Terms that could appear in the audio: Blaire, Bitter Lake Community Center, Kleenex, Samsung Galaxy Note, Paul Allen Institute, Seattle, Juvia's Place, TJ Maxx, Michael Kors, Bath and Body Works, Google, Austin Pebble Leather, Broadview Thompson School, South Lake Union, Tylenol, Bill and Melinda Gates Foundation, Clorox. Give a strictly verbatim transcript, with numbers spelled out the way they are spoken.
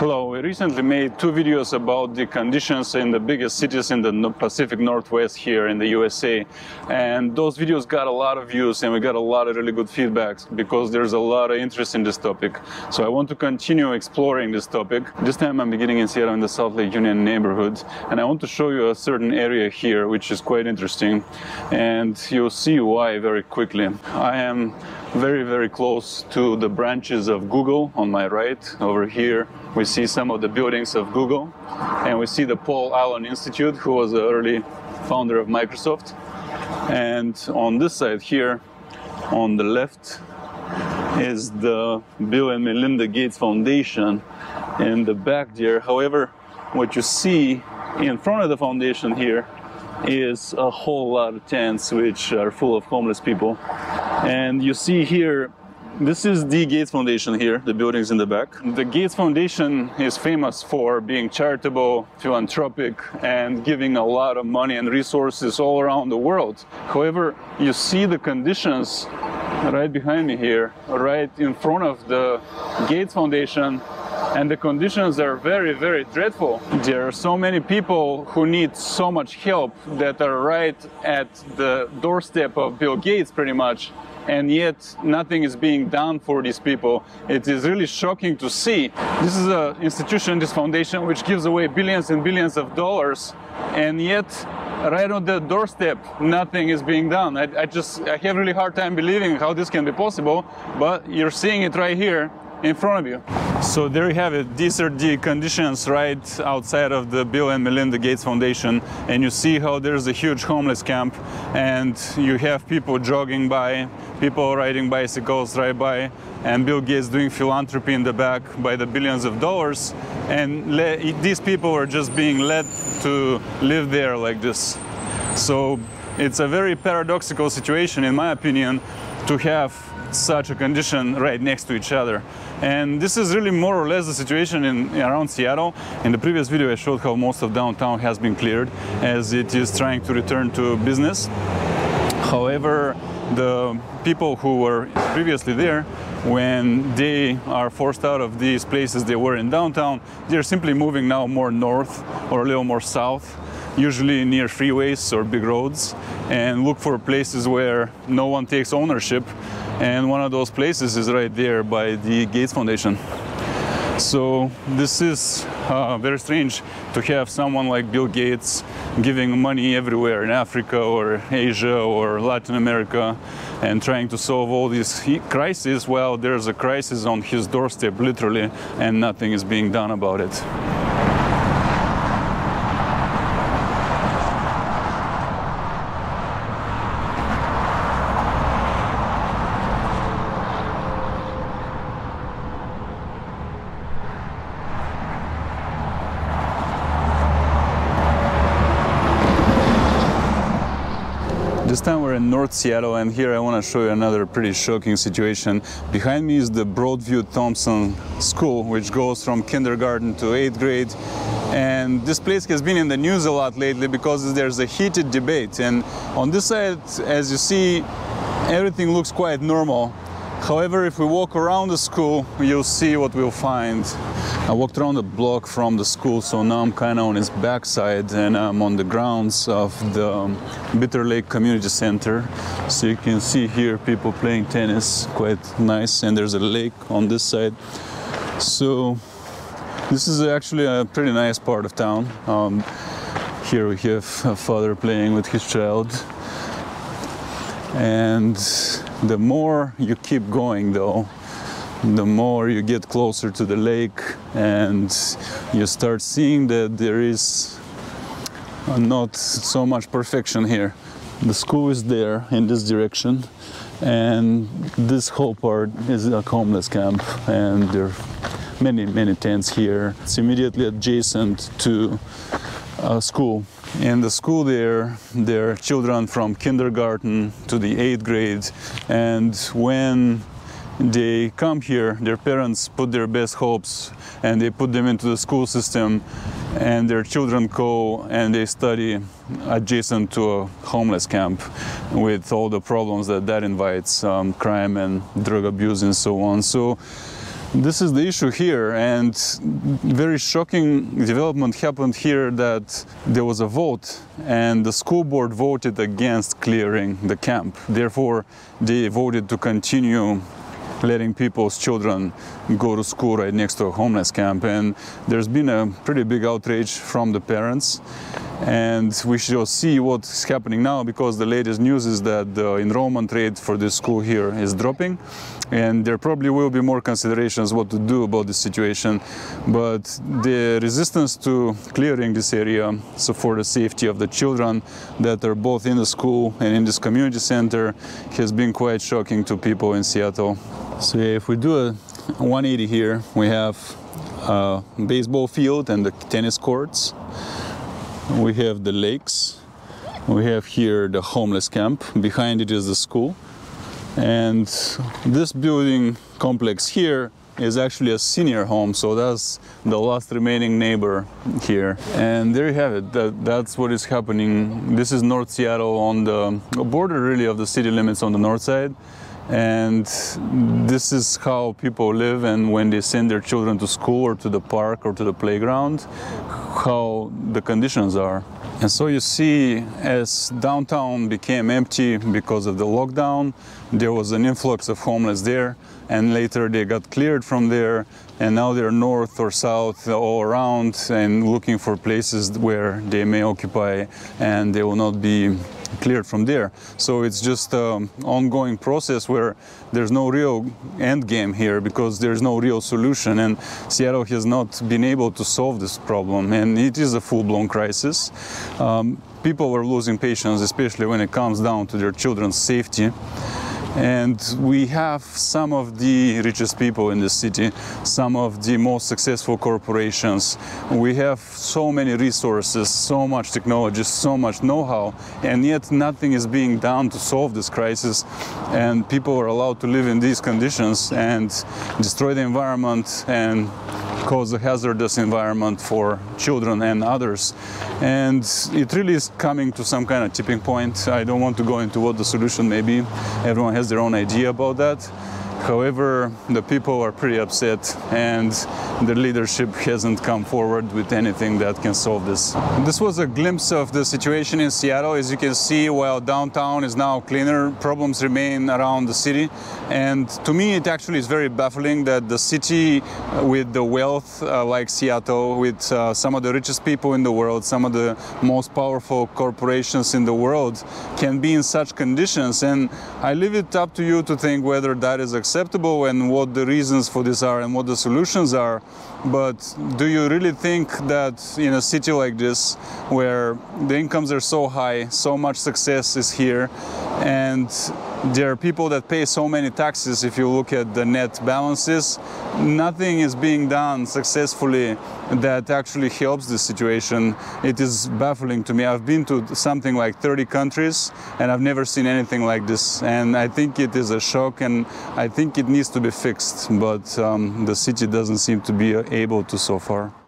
Hello, we recently made two videos about the conditions in the biggest cities in the Pacific Northwest here in the U S A, and those videos got a lot of views and we got a lot of really good feedbacks because there's a lot of interest in this topic. So I want to continue exploring this topic. This time I'm beginning in Seattle in the South Lake Union neighborhood, and I want to show you a certain area here which is quite interesting, and you'll see why very quickly. I am very very close to the branches of Google. On my right over here we see some of the buildings of Google, and we see the Paul Allen Institute, who was the early founder of Microsoft. And on this side here on the left is the Bill and Melinda Gates Foundation in the back there. However, what you see in front of the foundation here is a whole lot of tents which are full of homeless people. And you see here, this is the Gates Foundation here, the buildings in the back. The Gates Foundation is famous for being charitable, philanthropic, and giving a lot of money and resources all around the world. However, you see the conditions right behind me here, right in front of the Gates Foundation, and the conditions are very, very dreadful. There are so many people who need so much help that are right at the doorstep of Bill Gates pretty much, and yet nothing is being done for these people. It is really shocking to see. This is an institution, this foundation, which gives away billions and billions of dollars, and yet right on the doorstep nothing is being done. I, I just I have a really hard time believing how this can be possible, but you're seeing it right here in front of you. So there you have it. These are the conditions right outside of the Bill and Melinda Gates Foundation, and you see how there's a huge homeless camp, and you have people jogging by, people riding bicycles right by, and Bill Gates doing philanthropy in the back by the billions of dollars, and these people are just being led to live there like this. So it's a very paradoxical situation, in my opinion, to have such a condition right next to each other. And this is really more or less the situation in around Seattle. In the previous video I showed how most of downtown has been cleared as it is trying to return to business. However, the people who were previously there, when they are forced out of these places they were in downtown, they're simply moving now more north or a little more south, usually near freeways or big roads, and look for places where no one takes ownership. And one of those places is right there by the Gates Foundation. So this is uh, very strange to have someone like Bill Gates giving money everywhere in Africa or Asia or Latin America and trying to solve all these crises. Well, there's a crisis on his doorstep literally, and nothing is being done about it. This time we're in North Seattle, and here I want to show you another pretty shocking situation. Behind me is the Broadview Thompson School, which goes from kindergarten to eighth grade. And this place has been in the news a lot lately because there's a heated debate. And on this side, as you see, everything looks quite normal. However, if we walk around the school, you'll see what we'll find. I walked around the block from the school, so now I'm kind of on its backside, and I'm on the grounds of the Bitter Lake Community Center. So you can see here people playing tennis, quite nice, and there's a lake on this side. So this is actually a pretty nice part of town. Um, here we have a father playing with his child. And the more you keep going though, the more you get closer to the lake, and you start seeing that there is not so much perfection here. The school is there in this direction, and this whole part is a homeless camp, and there are many, many tents here. It's immediately adjacent to a school. In the school there, there are children from kindergarten to the eighth grade, and when they come here, their parents put their best hopes and they put them into the school system, and their children go and they study adjacent to a homeless camp with all the problems that that invites, um, crime and drug abuse and so on. So This is the issue here, and very shocking development happened here that there was a vote and the school board voted against clearing the camp. Therefore, they voted to continue letting people's children go to school right next to a homeless camp. And there's been a pretty big outrage from the parents. And we shall see what's happening now, because the latest news is that the enrollment rate for this school here is dropping. And there probably will be more considerations what to do about this situation. But the resistance to clearing this area, so for the safety of the children that are both in the school and in this community center, has been quite shocking to people in Seattle. So yeah, if we do a one eighty here, we have a baseball field and the tennis courts. We have the lakes. We have here the homeless camp. Behind it is the school. And this building complex here is actually a senior home, so that's the last remaining neighbor here. And there you have it. That, that's what is happening. This is North Seattle, on the border really of the city limits on the north side. And this is how people live, and when they send their children to school or to the park or to the playground, how the conditions are. And so you see, as downtown became empty because of the lockdown, there was an influx of homeless there, and later they got cleared from there, and now they're north or south all around and looking for places where they may occupy, and they will not be cleared from there. So it's just an ongoing process where there's no real end game here, because there's no real solution, and Seattle has not been able to solve this problem, and it is a full-blown crisis. Um, people are losing patience, especially when it comes down to their children's safety. And we have some of the richest people in the city, some of the most successful corporations. We have so many resources, so much technology, so much know-how, and yet nothing is being done to solve this crisis. And people are allowed to live in these conditions and destroy the environment and cause a hazardous environment for children and others. And it really is coming to some kind of tipping point. I don't want to go into what the solution may be. Everyone has their own idea about that. However, the people are pretty upset, and the leadership hasn't come forward with anything that can solve this. This was a glimpse of the situation in Seattle. As you can see, while downtown is now cleaner, problems remain around the city. And to me, it actually is very baffling that the city with the wealth uh, like Seattle, with uh, some of the richest people in the world, some of the most powerful corporations in the world, can be in such conditions. And I leave it up to you to think whether that is acceptable. acceptable and what the reasons for this are and what the solutions are. But do you really think that in a city like this, where the incomes are so high, so much success is here, and there are people that pay so many taxes, if you look at the net balances, nothing is being done successfully that actually helps the situation? It is baffling to me. I've been to something like thirty countries, and I've never seen anything like this. And I think it is a shock, and I think I think it needs to be fixed, but um, the city doesn't seem to be able to so far.